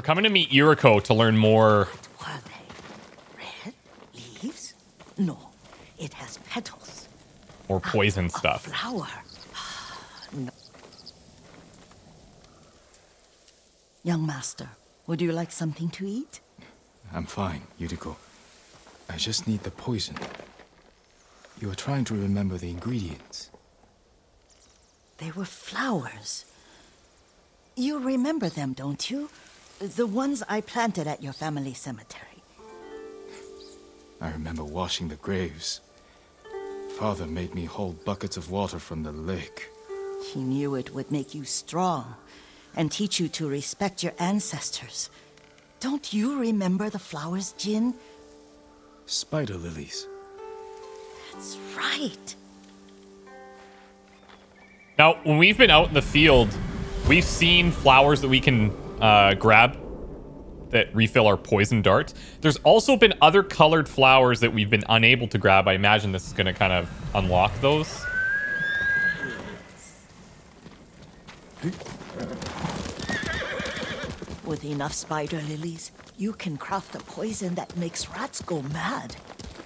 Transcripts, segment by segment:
We're coming to meet Yuriko to learn more. What were they? Red leaves? No, it has petals. Or poison stuff. A flower. No. Young master, would you like something to eat? I'm fine, Yuriko. I just need the poison. You are trying to remember the ingredients. They were flowers. You remember them, don't you? The ones I planted at your family cemetery. I remember washing the graves. Father made me hold buckets of water from the lake. He knew it would make you strong and teach you to respect your ancestors. Don't you remember the flowers, Jin? Spider lilies. That's right. Now, when we've been out in the field, we've seen flowers that we can grab that refill our poison darts. There's also been other colored flowers that we've been unable to grab. I imagine this is going to kind of unlock those. With enough spider lilies, you can craft a poison that makes rats go mad.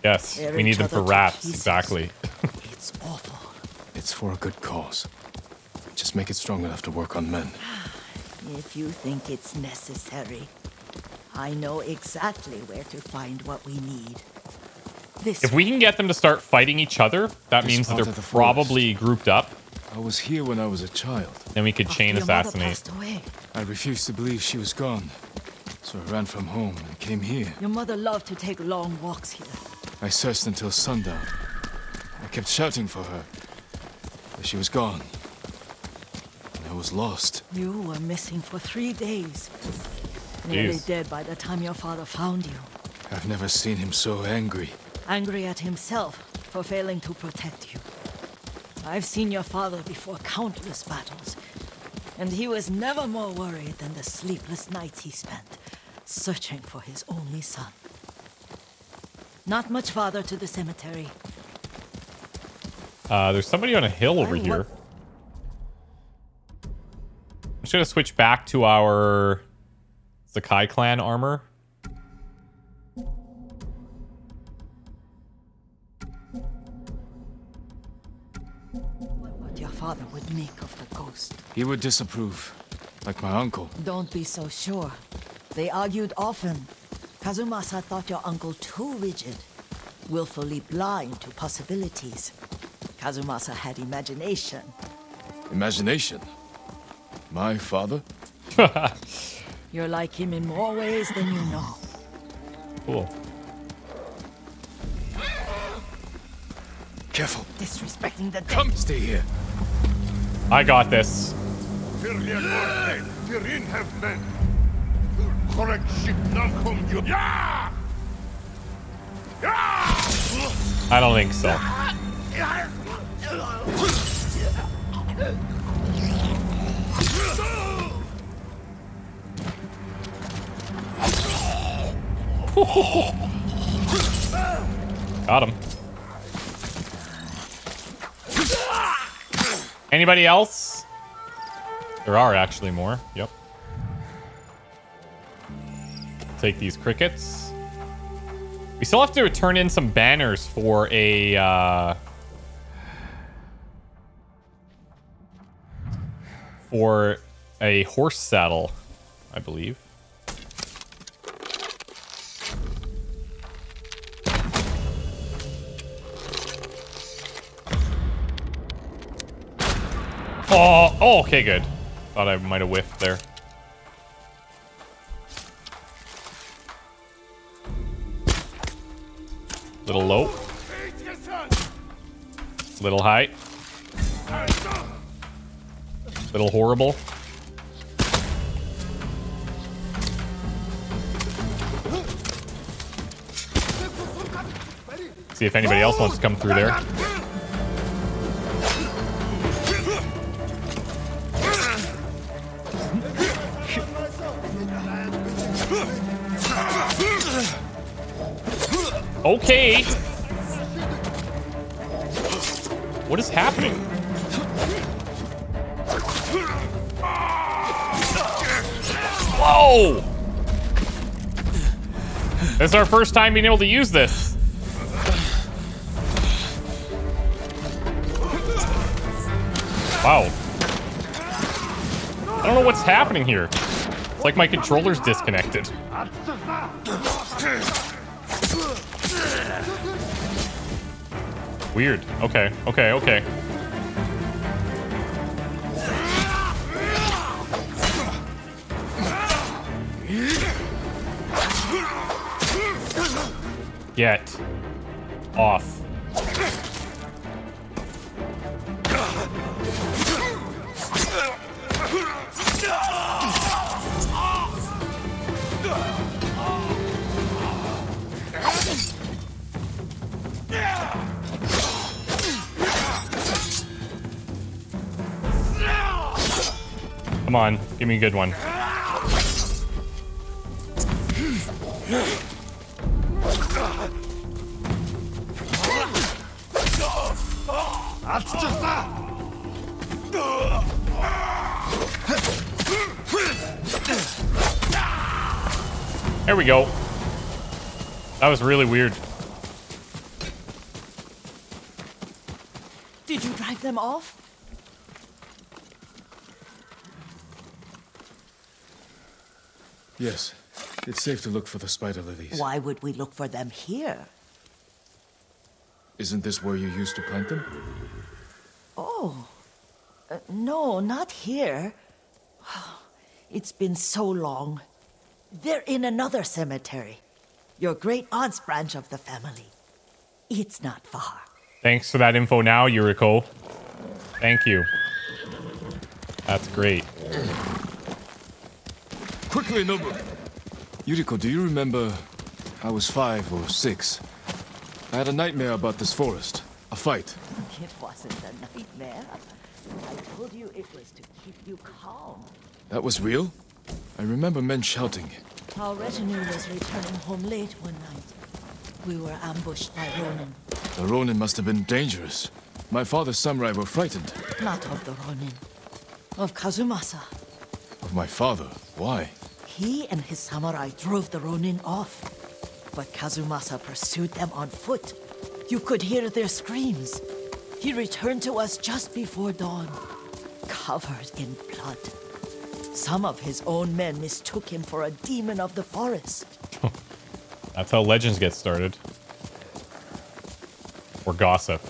Yes, we need them for rats, exactly. It's awful. It's for a good cause. Just make it strong enough to work on men. If you think it's necessary, I know exactly where to find what we need. If we can get them to start fighting each other, that means that they're probably grouped up. I was here when I was a child. Then we could chain assassinate. I refused to believe she was gone, so I ran from home and came here. Your mother loved to take long walks here. I searched until sundown. I kept shouting for her, but she was gone. And I was lost. You were missing for 3 days. Nearly dead by the time your father found you. I've never seen him so angry. Angry at himself for failing to protect you. I've seen your father before countless battles, and he was never more worried than the sleepless nights he spent searching for his only son. Not much farther to the cemetery. There's somebody on a hill over here. I'm just gonna switch back to our Sakai clan armor. Father would make of the ghost. He would disapprove, like my uncle. Don't be so sure. They argued often. Kazumasa thought your uncle too rigid, willfully blind to possibilities. Kazumasa had imagination. Imagination? My father? You're like him in more ways than you know. Cool. Careful. Disrespecting the dead. Come stay here. I got this. I don't think so. Got him. Anybody else? There are actually more. Yep. Take these crickets. We still have to turn in some banners for a horse saddle, I believe. Oh, okay, good. Thought I might have whiffed there. Little low. Little high. Little horrible. See if anybody else wants to come through there. Okay. What is happening? Whoa! This is our first time being able to use this. Wow. I don't know what's happening here. It's like my controller's disconnected. Weird. Okay, okay, okay. Get off. Come on, give me a good one. There we go. That was really weird. Did you drive them off? Yes. It's safe to look for the spider lilies. Why would we look for them here? Isn't this where you used to plant them? Oh. No, not here. It's been so long. They're in another cemetery. Your great aunt's branch of the family. It's not far. Thanks for that info now, Yuriko. Thank you. That's great. Quickly, number. Yuriko, do you remember? I was 5 or 6. I had a nightmare about this forest. A fight. It wasn't a nightmare. I told you it was to keep you calm. That was real? I remember men shouting. Our retinue was returning home late one night. We were ambushed by Ronin. The Ronin must have been dangerous. My father's samurai were frightened. Not of the Ronin. Of Kazumasa. Of my father? Why? He and his samurai drove the Ronin off. But Kazumasa pursued them on foot. You could hear their screams. He returned to us just before dawn, covered in blood. Some of his own men mistook him for a demon of the forest. That's how legends get started. Or gossip.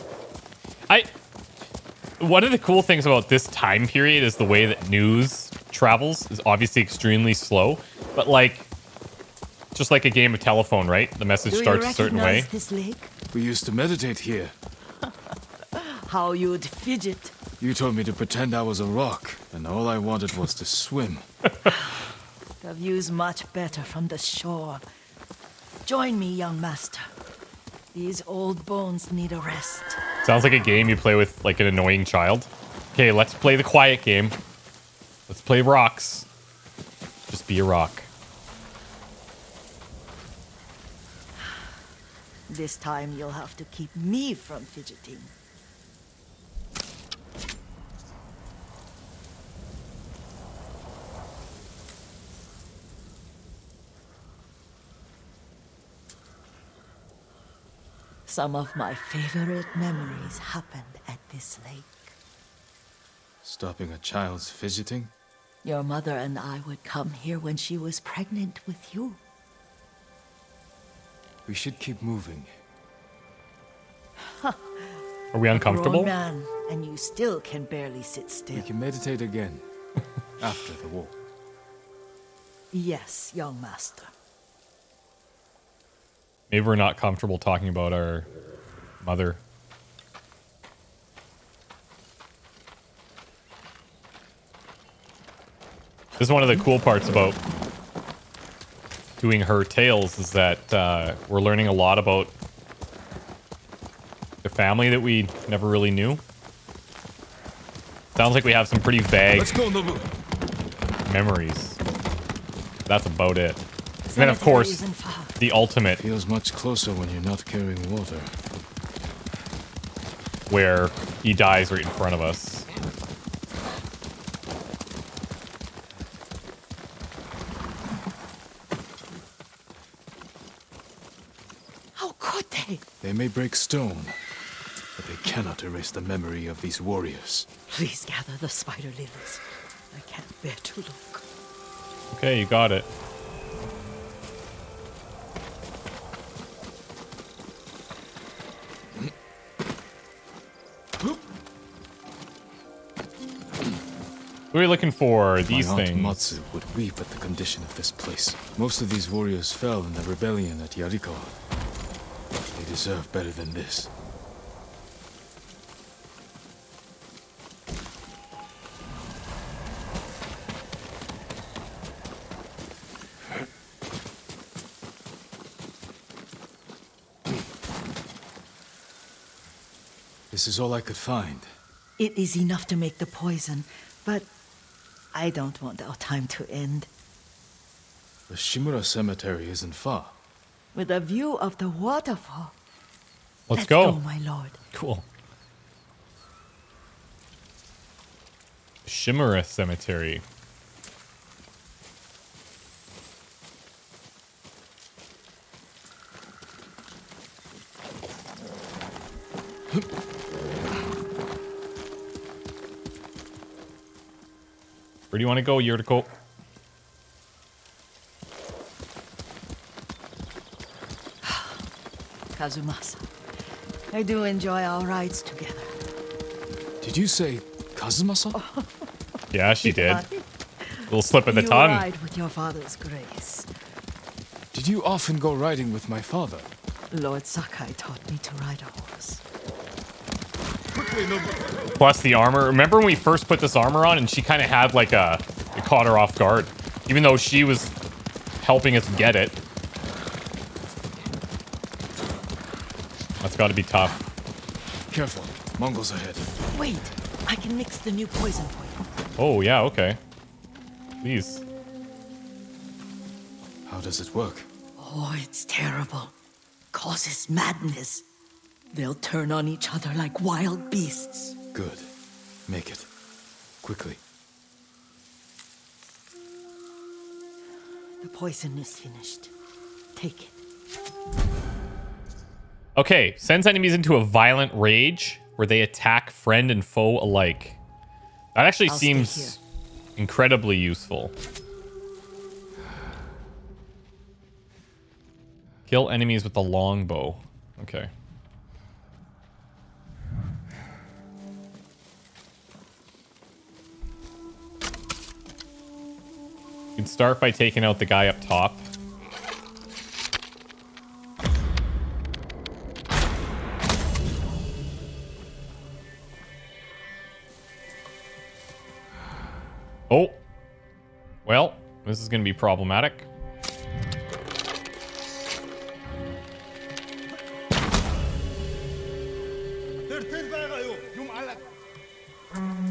One of the cool things about this time period is the way that news travels is obviously extremely slow, but like, just like a game of telephone, right? The message starts a certain way. This lake? We used to meditate here. How you'd fidget. You told me to pretend I was a rock, and all I wanted was to swim. The view's much better from the shore. Join me, young master. These old bones need a rest. Sounds like a game you play with, like, an annoying child. Okay, let's play the quiet game. Let's play rocks. Just be a rock. This time you'll have to keep me from fidgeting. Some of my favorite memories happened at this lake. Stopping a child's fidgeting? Your mother and I would come here when she was pregnant with you. We should keep moving. Are we uncomfortable? Grown man, and you still can barely sit still. We can meditate again after the war. Yes, young master. Maybe we're not comfortable talking about our mother. This is one of the cool parts about doing her tales is that we're learning a lot about the family that we never really knew. Sounds like we have some pretty vague memories. That's about it. And then, of course, the ultimate. Feels much closer when you're not carrying water. Where he dies right in front of us. They may break stone, but they cannot erase the memory of these warriors. Please gather the spider lilies. I can't bear to look. Okay, you got it. We were looking for these things. My aunt Matsu would weep at the condition of this place. Most of these warriors fell in the rebellion at Yuriko. They deserve better than this. This is all I could find. It is enough to make the poison, but I don't want our time to end. The Shimura cemetery isn't far. With a view of the waterfall. Let's go. Go, my lord. Cool. Shimura cemetery. Where do you want to go, Yuriko? Kazumasa, I do enjoy our rides together. Did you say Kazumasa? Yeah, she did. Little slip of the tongue. You ride with your father's grace. Did you often go riding with my father? Lord Sakai taught me to ride a horse. Plus the armor. Remember when we first put this armor on and she kind of had like a... It caught her off guard. Even though she was helping us get it. That's gotta be tough. Careful. Mongols ahead. Wait. I can mix the new poison for you. Oh, yeah. Okay. Please. How does it work? Oh, it's terrible. Causes madness. They'll turn on each other like wild beasts. Good. Make it. Quickly. The poison is finished. Take it. Okay. Sends enemies into a violent rage where they attack friend and foe alike. That actually seems incredibly useful. Kill enemies with the longbow. Okay. You can start by taking out the guy up top. Oh. Well, this is going to be problematic.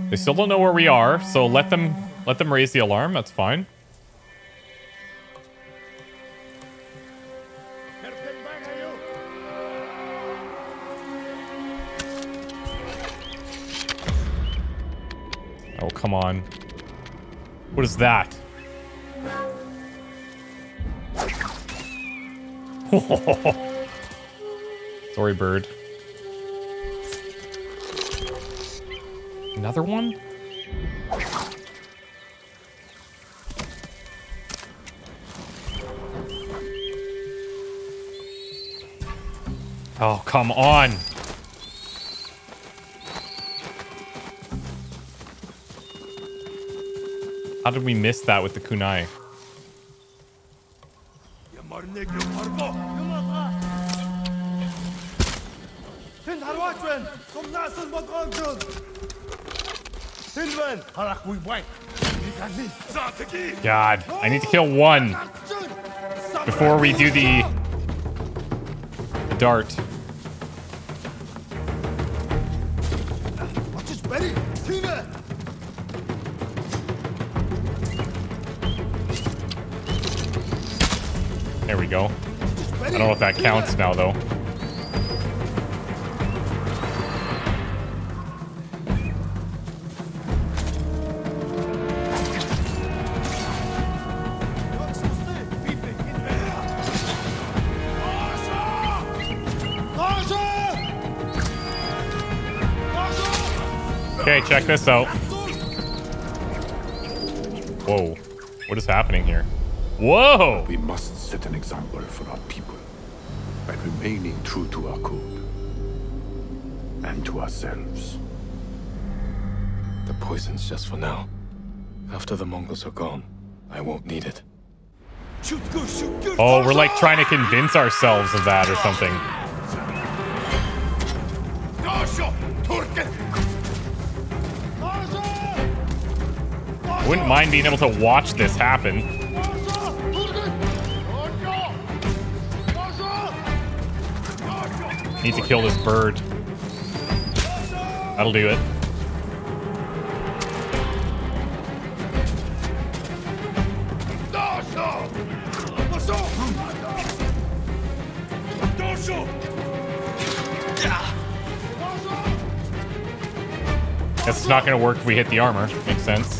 They still don't know where we are, so let them raise the alarm. That's fine. Oh, come on. What is that? Sorry, bird. Another one? Oh, come on. How did we miss that with the kunai? God, I need to kill one before we do the dart. There we go. I don't know if that counts now, though. Okay, check this out. Whoa. What is happening here? Whoa! We must set an example for our people by remaining true to our code and to ourselves. The poison's just for now. After the Mongols are gone, I won't need it. Oh, we're like trying to convince ourselves of that or something. Wouldn't mind being able to watch this happen. Need to kill this bird. That'll do it. Guess it's not gonna work if we hit the armor. Makes sense.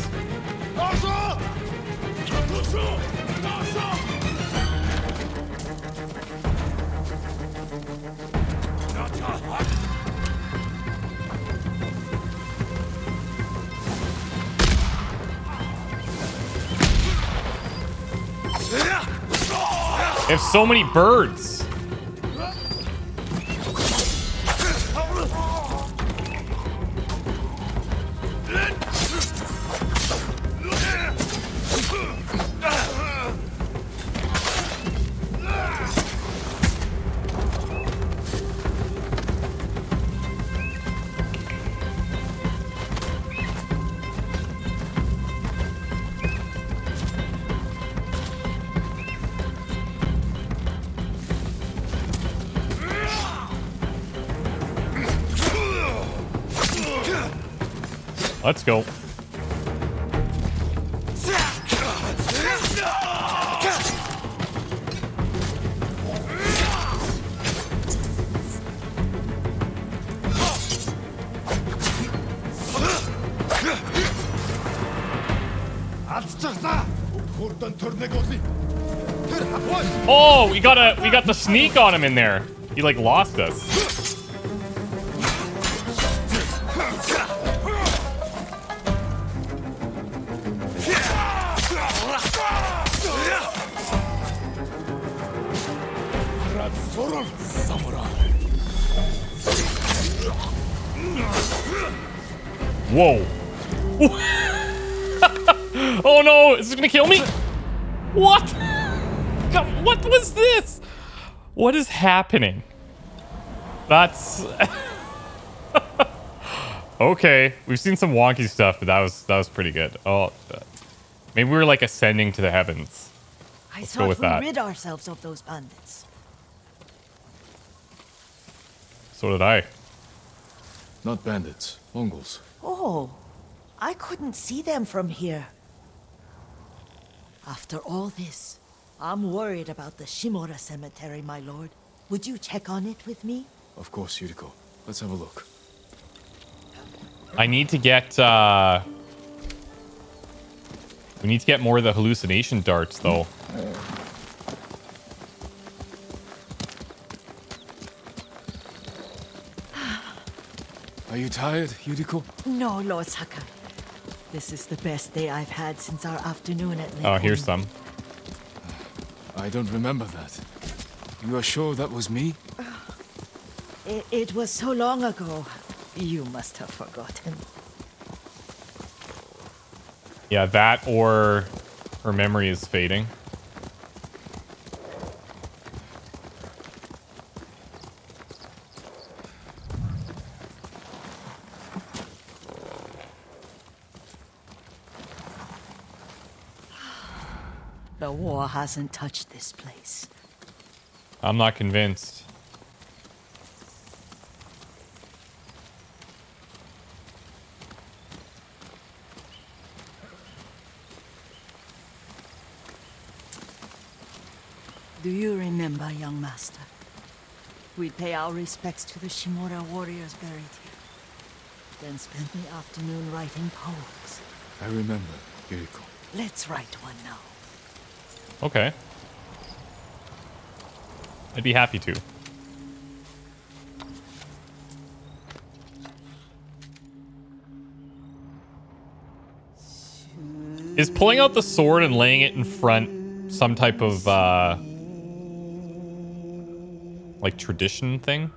They have so many birds. Let's go. Oh, we got the sneak on him in there. He like lost us. Whoa. Oh no, is this gonna kill me? What? God, what was this? What is happening? That's... Okay, we've seen some wonky stuff, but that was pretty good. Oh, maybe we were like ascending to the heavens. Let's go with that. I thought we rid ourselves of those bandits. So did I. Not bandits, Mongols. Oh, I couldn't see them from here. After all this, I'm worried about the Shimura cemetery, my lord. Would you check on it with me? Of course, Yuriko. Let's have a look. I need to get, we need to get more of the hallucination darts, though. Are you tired, Yuriko? No, Lord Saka. This is the best day I've had since our afternoon at Lake. Oh, here's some. I don't remember that. You are sure that was me? It was so long ago. You must have forgotten. Yeah, that or her memory is fading. The war hasn't touched this place. I'm not convinced. Do you remember, young master? We pay our respects to the Shimura warriors buried here. Then spent the afternoon writing poems. I remember, Yuriko. Let's write one now. Okay. I'd be happy to. Is pulling out the sword and laying it in front some type of, like, tradition thing?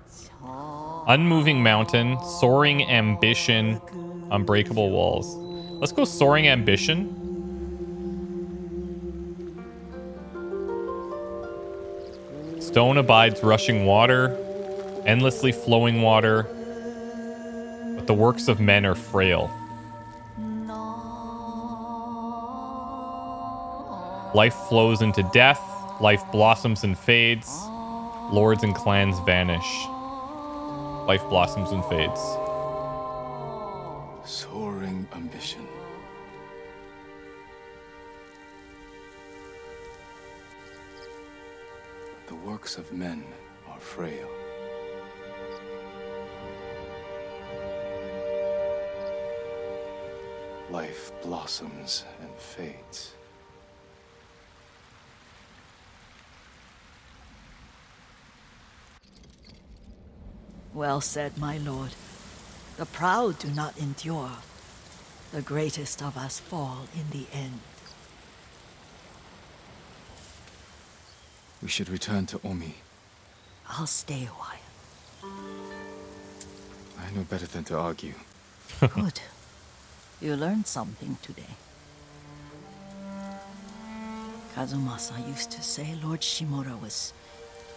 Unmoving mountain, soaring ambition, unbreakable walls. Let's go soaring ambition. Stone abides rushing water, endlessly flowing water, but the works of men are frail. Life flows into death, life blossoms and fades, lords and clans vanish. Life blossoms and fades. Soaring ambition. The works of men are frail. Life blossoms and fades. Well said, my lord. The proud do not endure. The greatest of us fall in the end. We should return to Omi. I'll stay a while. I know better than to argue. Good. You learned something today. Kazumasa used to say Lord Shimura was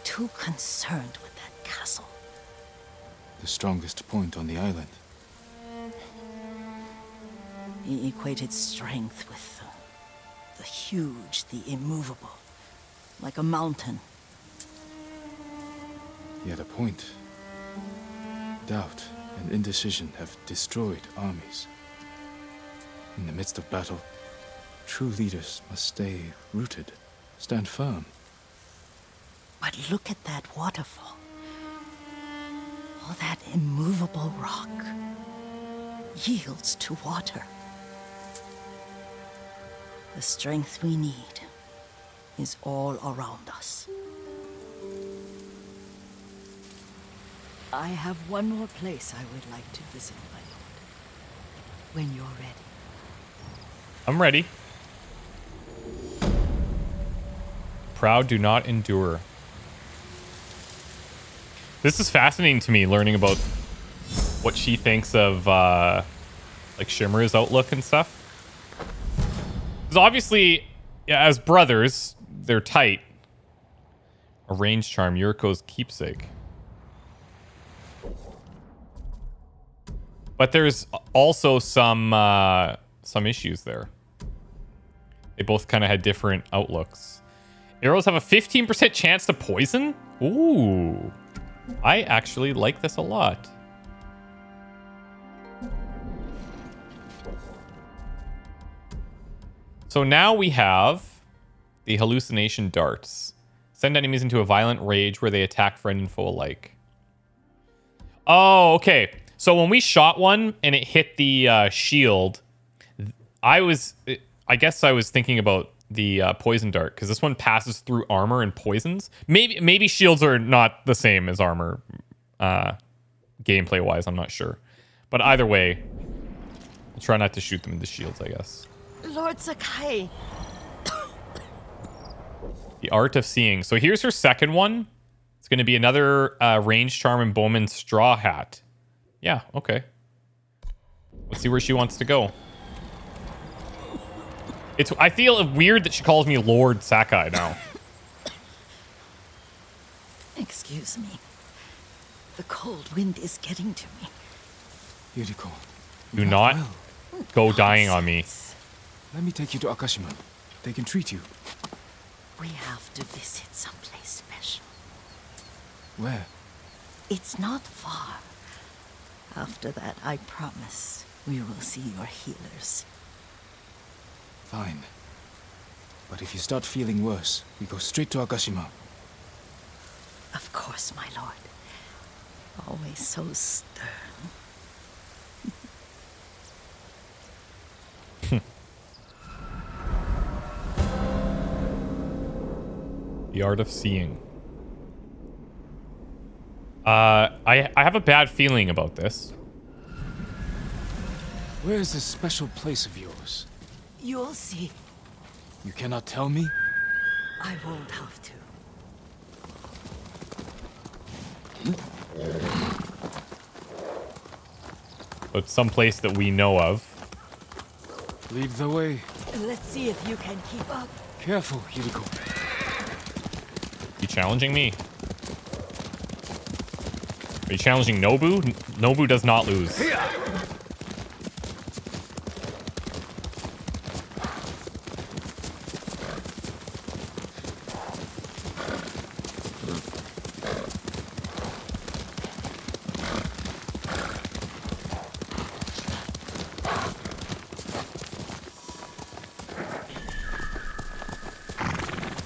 too concerned with that castle. The strongest point on the island. He equated strength with the huge, the immovable, like a mountain. He had a point. Doubt and indecision have destroyed armies. In the midst of battle, true leaders must stay rooted, stand firm. But look at that waterfall. All that immovable rock yields to water. The strength we need is all around us. I have one more place I would like to visit, my lord. When you're ready. I'm ready. Proud do not endure. This is fascinating to me, learning about what she thinks of, like, Shimura's outlook and stuff. Because obviously, yeah, as brothers, they're tight. Arranged charm, Yuriko's keepsake. But there's also some issues there. They both kind of had different outlooks. Arrows have a 15% chance to poison? Ooh. I actually like this a lot. So now we have the hallucination darts. Send enemies into a violent rage where they attack friend and foe alike. Oh, okay. So when we shot one and it hit the shield, I guess I was thinking about the poison dart, because this one passes through armor and poisons. Maybe shields are not the same as armor, gameplay wise. I'm not sure, but either way, I'll try not to shoot them into shields, I guess. Lord Sakai. The art of seeing. So here's her second one. It's going to be another range charm and Bowman's straw hat. Yeah. Okay. Let's see where she wants to go. It's, I feel weird that she calls me Lord Sakai now. Excuse me. The cold wind is getting to me. Yuriko. Do not go dying on me. Let me take you to Akashima. They can treat you. We have to visit someplace special. Where? It's not far. After that, I promise we will see your healers. Fine. But if you start feeling worse, we go straight to Akashima. Of course, my lord. Always so stern. The art of seeing. I have a bad feeling about this. Where is this special place of yours? You'll see. You cannot tell me? I won't have to. So it's some place that we know of. Lead the way. Let's see if you can keep up. Careful, Yuriko. You challenging me? Are you challenging Nobu? Nobu does not lose.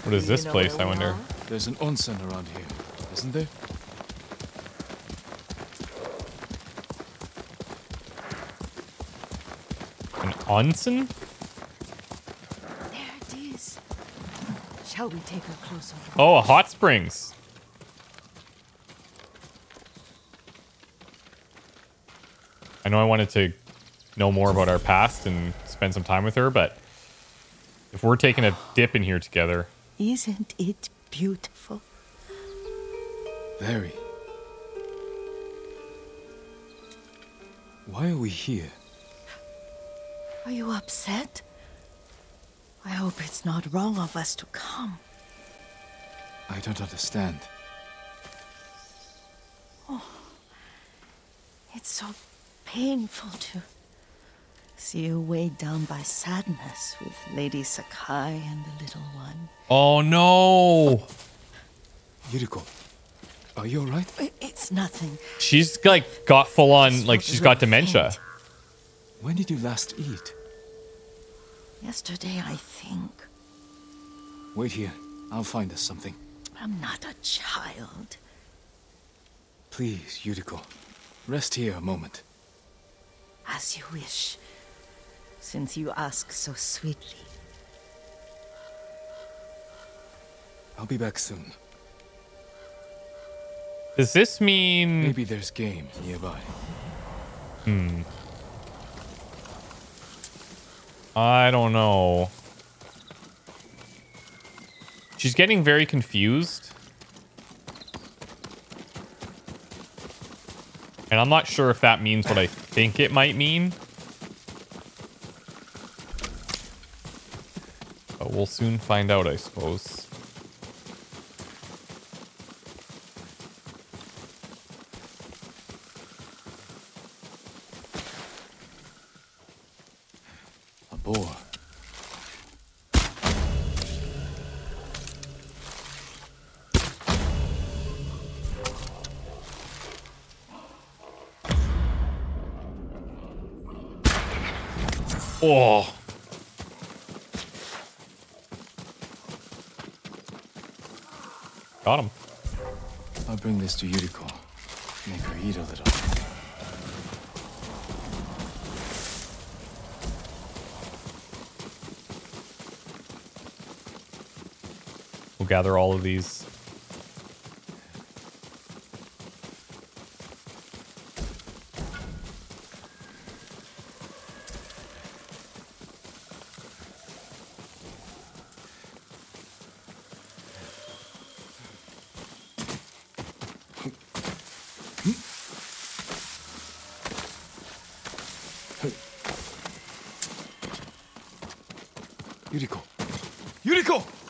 What is this place, I wonder? There's an onsen around here, isn't there? An onsen? There it is. Shall we take a closer look? Oh, a hot springs. I know I wanted to know more about our past and spend some time with her, but if we're taking a dip in here together. Isn't it beautiful? Very. Why are we here? Are you upset? I hope it's not wrong of us to come. I don't understand. Oh, it's so painful to see you weighed down by sadness with Lady Sakai and the little one. Oh no! Yuriko, are you alright? It's nothing. She's like got full on, like she's got dementia. When did you last eat? Yesterday, I think. Wait here. I'll find us something. I'm not a child. Please, Yuriko, rest here a moment. As you wish. Since you ask so sweetly. I'll be back soon. Does this mean... Maybe there's game nearby. Hmm. I don't know. She's getting very confused. And I'm not sure if that means what I think it might mean. We'll soon find out, I suppose. A boar. Oh. Got him. I'll bring this to Yuriko. Make her eat a little. We'll gather all of these.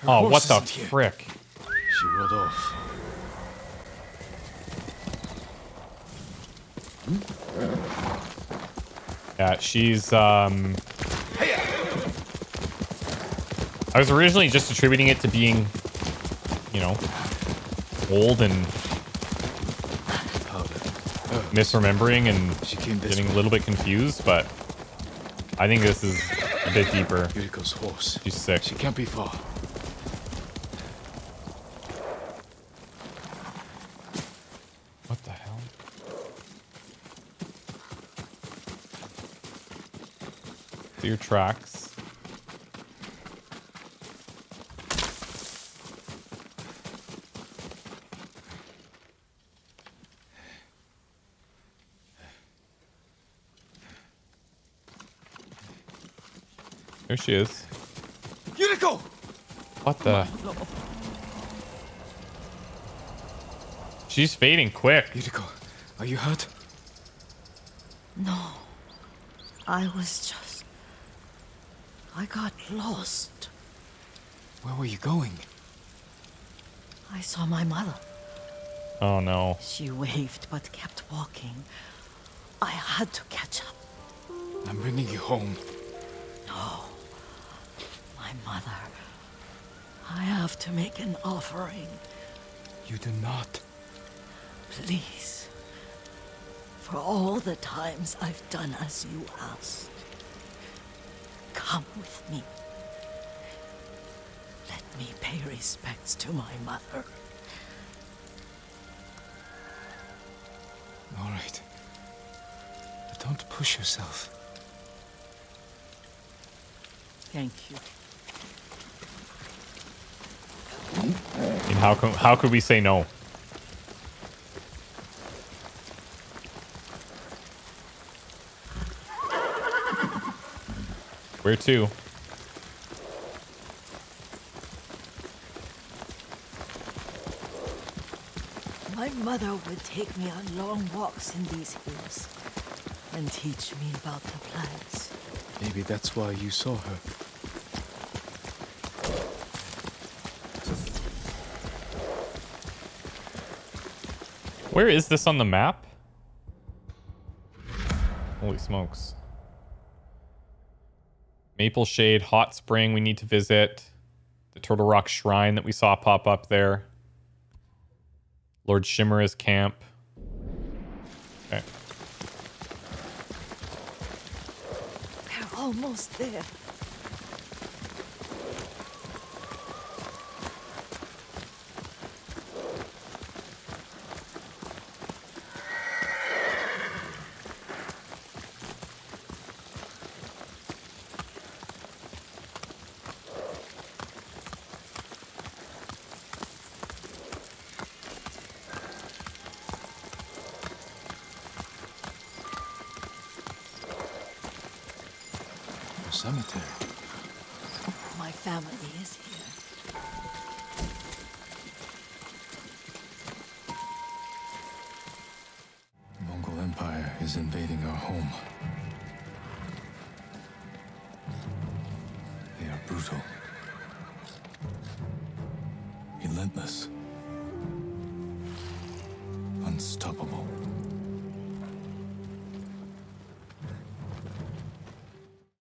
Oh, what the frick? She rolled off. Yeah, she's, I was originally just attributing it to being, you know, old and misremembering and getting a little bit confused, but I think this is a bit deeper. She's sick. She can't be far. Your tracks. There she is. Yuriko! What the? She's fading quick. Yuriko, are you hurt? No. I was just... I got lost. Where were you going? I saw my mother. Oh no. She waved but kept walking. I had to catch up. I'm bringing you home. No. My mother. I have to make an offering. You do not. Please. For all the times I've done as you asked. Come with me. Let me pay respects to my mother. All right. But don't push yourself. Thank you. And how could we say no? Where to? My mother would take me on long walks in these hills and teach me about the plants. Maybe that's why you saw her. Where is this on the map? Holy smokes. Maple Shade Hot Spring we need to visit. The Turtle Rock Shrine that we saw pop up there. Lord Shimura's camp. Okay. We're almost there. Cemetery. My family is here. The Mongol Empire is invading our home. They are brutal. Relentless. Unstoppable.